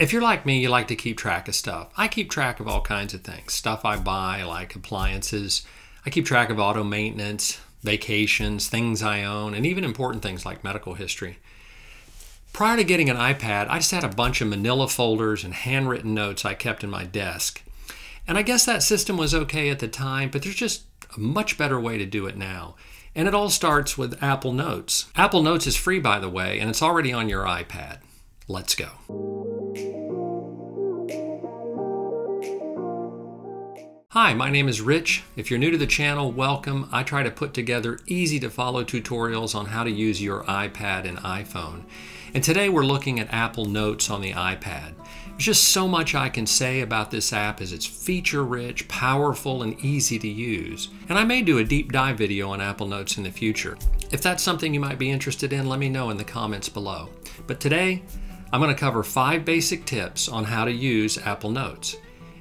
If you're like me, you like to keep track of stuff. I keep track of all kinds of things. Stuff I buy, like appliances. I keep track of auto maintenance, vacations, things I own, and even important things like medical history. Prior to getting an iPad, I just had a bunch of manila folders and handwritten notes I kept in my desk. And I guess that system was okay at the time, but there's just a much better way to do it now. And it all starts with Apple Notes. Apple Notes is free, by the way, and it's already on your iPad. Let's go. Hi, my name is Rich. If you're new to the channel, welcome. I try to put together easy to follow tutorials on how to use your iPad and iPhone. And today we're looking at Apple Notes on the iPad. There's just so much I can say about this app as it's feature rich, powerful, and easy to use. And I may do a deep dive video on Apple Notes in the future. If that's something you might be interested in, let me know in the comments below. But today, I'm going to cover 5 basic tips on how to use Apple Notes.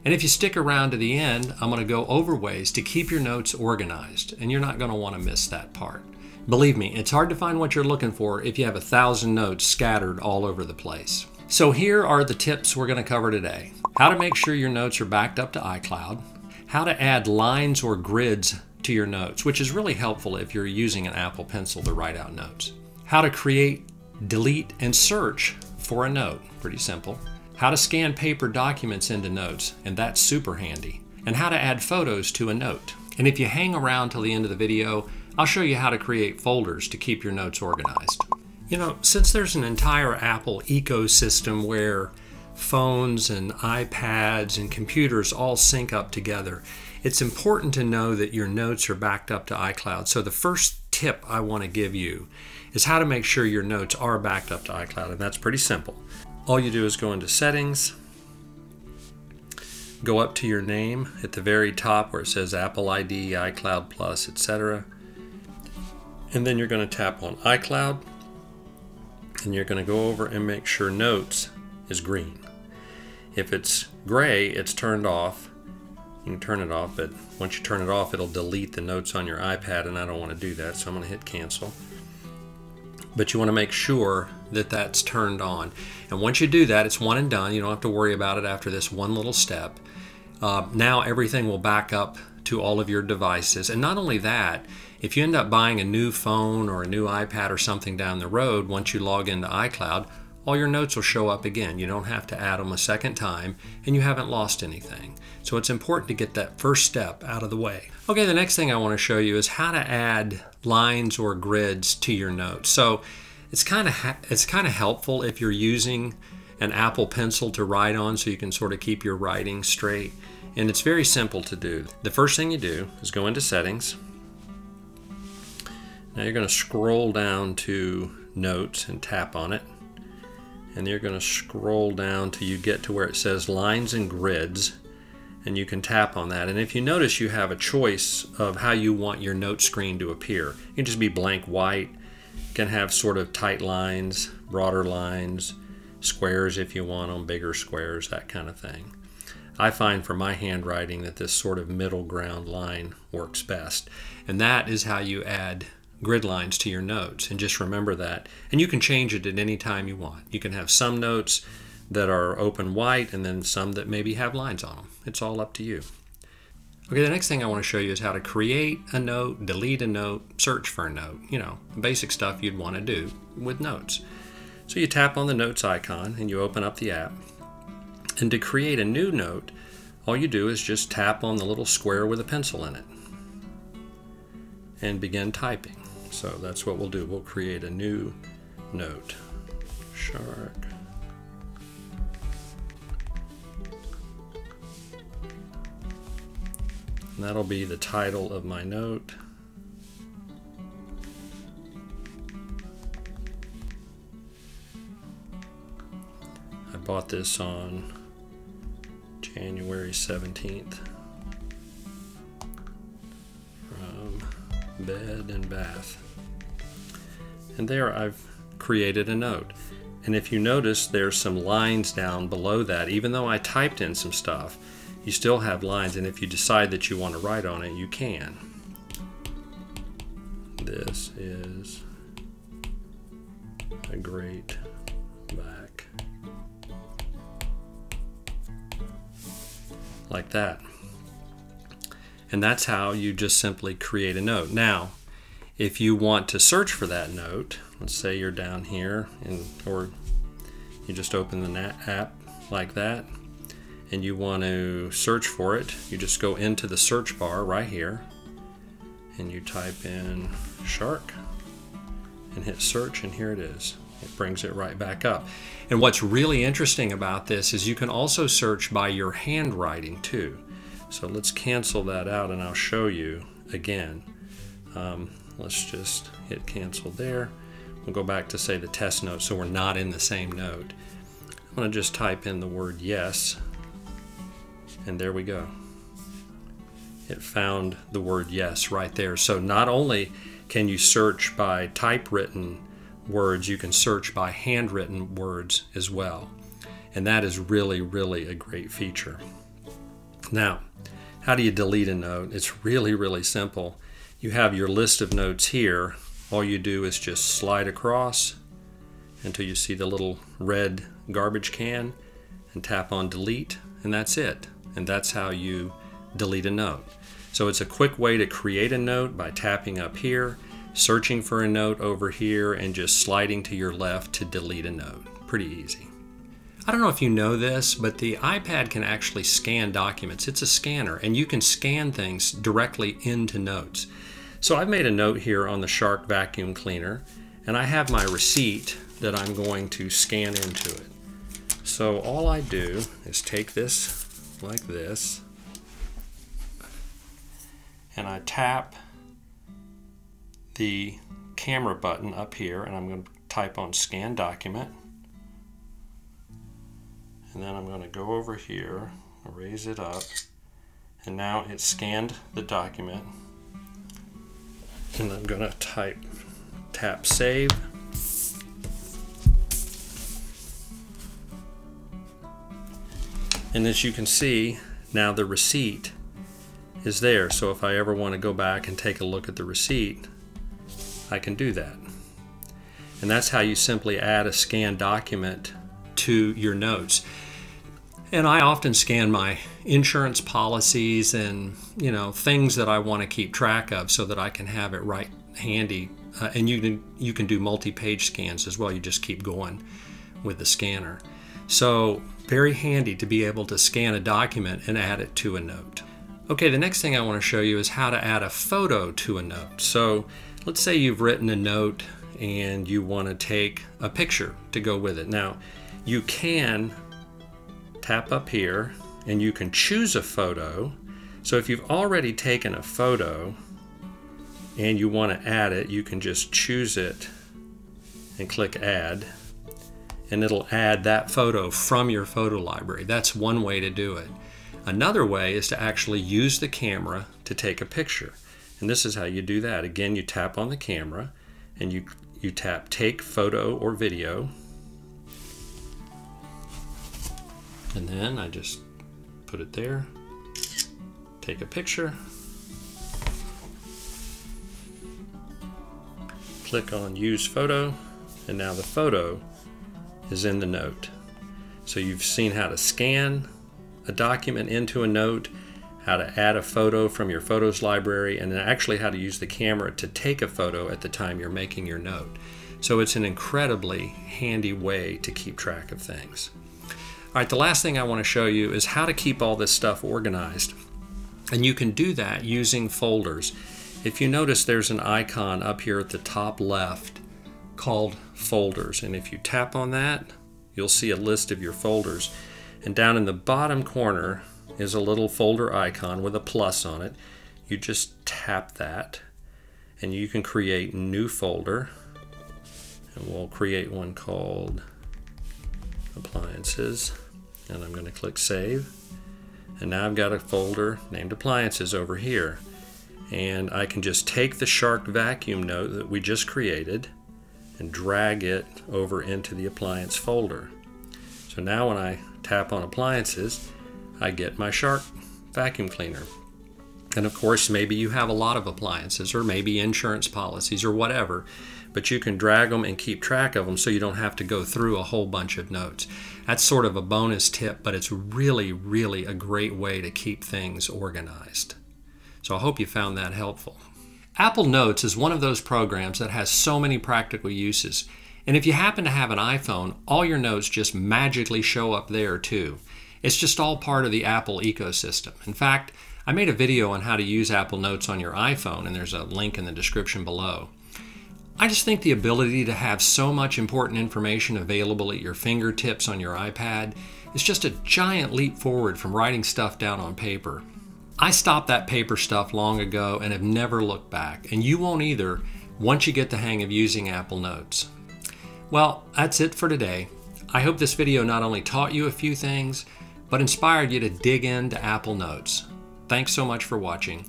And if you stick around to the end, I'm going to go over ways to keep your notes organized, and you're not going to want to miss that part. Believe me, it's hard to find what you're looking for if you have 1,000 notes scattered all over the place. So here are the tips we're going to cover today. How to make sure your notes are backed up to iCloud. How to add lines or grids to your notes, which is really helpful if you're using an Apple Pencil to write out notes. How to create, delete, and search for a note. Pretty simple. How to scan paper documents into notes, and that's super handy. And how to add photos to a note. And if you hang around till the end of the video, I'll show you how to create folders to keep your notes organized. You know, since there's an entire Apple ecosystem where phones and iPads and computers all sync up together, it's important to know that your notes are backed up to iCloud. So the first tip I want to give you is how to make sure your notes are backed up to iCloud, and that's pretty simple. All you do is go into Settings, go up to your name at the very top where it says Apple ID, iCloud Plus, etc. And then you're going to tap on iCloud, and you're going to go over and make sure Notes is green. If it's gray, it's turned off. You can turn it off, but once you turn it off, it'll delete the notes on your iPad, and I don't want to do that, so I'm going to hit Cancel. But you want to make sure that that's turned on. And once you do that, it's one and done. You don't have to worry about it after this one little step. Now everything will back up to all of your devices. And not only that, if you end up buying a new phone or a new iPad or something down the road, once you log into iCloud, all your notes will show up again. You don't have to add them a second time, and you haven't lost anything. So it's important to get that first step out of the way. Okay, the next thing I want to show you is how to add lines or grids to your notes. So it's kind of helpful if you're using an Apple Pencil to write on, so you can sort of keep your writing straight. And it's very simple to do. The first thing you do is go into Settings. Now you're going to scroll down to Notes and tap on it. And you're going to scroll down till you get to where it says Lines and Grids, and you can tap on that. And if you notice, you have a choice of how you want your note screen to appear. It can just be blank white, it can have sort of tight lines, broader lines, squares if you want them, bigger squares, that kind of thing. I find for my handwriting that this sort of middle ground line works best. And that is how you add grid lines to your notes, and just remember that. And you can change it at any time you want. You can have some notes that are open white and then some that maybe have lines on them. It's all up to you. Okay, the next thing I want to show you is how to create a note, delete a note, search for a note. You know, basic stuff you'd want to do with notes. So you tap on the notes icon and you open up the app. And to create a new note, all you do is just tap on the little square with a pencil in it and begin typing. So that's what we'll do. We'll create a new note. Shark. And that'll be the title of my note. I bought this on January 17th. Bed and bath. And there I've created a note. And if you notice, there's some lines down below that. Even though I typed in some stuff, you still have lines, and if you decide that you want to write on it, you can. This is a great back like that. And that's how you just simply create a note. Now, if you want to search for that note, let's say you're down here, or you just open the app like that, and you want to search for it, you just go into the search bar right here, and you type in shark, and hit search, and here it is. It brings it right back up. And what's really interesting about this is you can also search by your handwriting too. So let's cancel that out and I'll show you again. Let's just hit cancel there. We'll go back to say the test note so we're not in the same note. I'm gonna just type in the word yes, and there we go. It found the word yes right there. So not only can you search by typewritten words, you can search by handwritten words as well. And that is really, really a great feature. Now, how do you delete a note? It's really, really simple. You have your list of notes here. All you do is just slide across until you see the little red garbage can and tap on delete, and that's it. And that's how you delete a note. So it's a quick way to create a note by tapping up here, searching for a note over here, and just sliding to your left to delete a note. Pretty easy. I don't know if you know this, but the iPad can actually scan documents. It's a scanner, and you can scan things directly into notes. So I've made a note here on the Shark vacuum cleaner, and I have my receipt that I'm going to scan into it. So all I do is take this like this, and I tap the camera button up here, and I'm going to type on scan document. And then I'm going to go over here, raise it up, and now it scanned the document. And I'm going to tap save. And as you can see, now the receipt is there. So if I ever want to go back and take a look at the receipt, I can do that. And that's how you simply add a scanned document to your notes. And I often scan my insurance policies and, you know, things that I want to keep track of so that I can have it right handy. And you can do multi-page scans as well. You just keep going with the scanner. So very handy to be able to scan a document and add it to a note. Okay, the next thing I want to show you is how to add a photo to a note. So let's say you've written a note and you want to take a picture to go with it. Now, you can tap up here and you can choose a photo. So if you've already taken a photo and you want to add it, you can just choose it and click add, and it'll add that photo from your photo library. That's one way to do it. Another way is to actually use the camera to take a picture. And this is how you do that. Again, you tap on the camera and you tap take photo or video. And then I just put it there, take a picture, click on use photo, and now the photo is in the note. So you've seen how to scan a document into a note, how to add a photo from your photos library, and then actually how to use the camera to take a photo at the time you're making your note. So it's an incredibly handy way to keep track of things. All right, the last thing I want to show you is how to keep all this stuff organized. And you can do that using folders. If you notice, there's an icon up here at the top left called folders. And if you tap on that, you'll see a list of your folders. And down in the bottom corner is a little folder icon with a plus on it. You just tap that and you can create a new folder. And we'll create one called Appliances, and I'm going to click save, and now I've got a folder named Appliances over here, and I can just take the Shark vacuum note that we just created and drag it over into the appliance folder. So now when I tap on Appliances, I get my Shark vacuum cleaner. And of course, maybe you have a lot of appliances or maybe insurance policies or whatever, but you can drag them and keep track of them so you don't have to go through a whole bunch of notes. That's sort of a bonus tip, but it's really, really a great way to keep things organized. So I hope you found that helpful. Apple Notes is one of those programs that has so many practical uses. And if you happen to have an iPhone, all your notes just magically show up there too. It's just all part of the Apple ecosystem. In fact, I made a video on how to use Apple Notes on your iPhone, and there's a link in the description below. I just think the ability to have so much important information available at your fingertips on your iPad is just a giant leap forward from writing stuff down on paper. I stopped that paper stuff long ago and have never looked back, and you won't either once you get the hang of using Apple Notes. Well, that's it for today. I hope this video not only taught you a few things, but inspired you to dig into Apple Notes. Thanks so much for watching,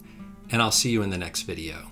and I'll see you in the next video.